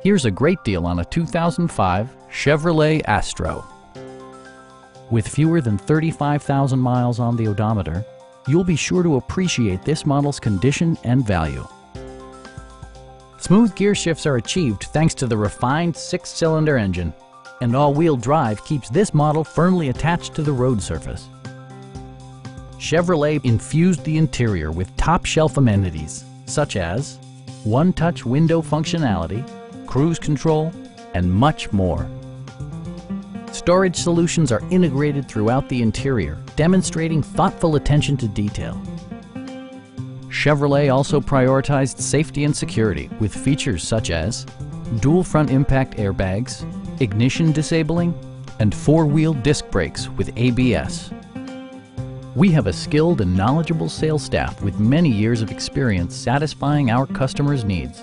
Here's a great deal on a 2005 Chevrolet Astro. With fewer than 35,000 miles on the odometer, you'll be sure to appreciate this model's condition and value. Smooth gear shifts are achieved thanks to the refined 6-cylinder engine, and all-wheel drive keeps this model firmly attached to the road surface. Chevrolet infused the interior with top-shelf amenities such as one-touch window functionality, cruise control, and much more. Storage solutions are integrated throughout the interior, demonstrating thoughtful attention to detail. Chevrolet also prioritized safety and security with features such as dual front impact airbags, ignition disabling, and four-wheel disc brakes with ABS. We have a skilled and knowledgeable sales staff with many years of experience satisfying our customers' needs.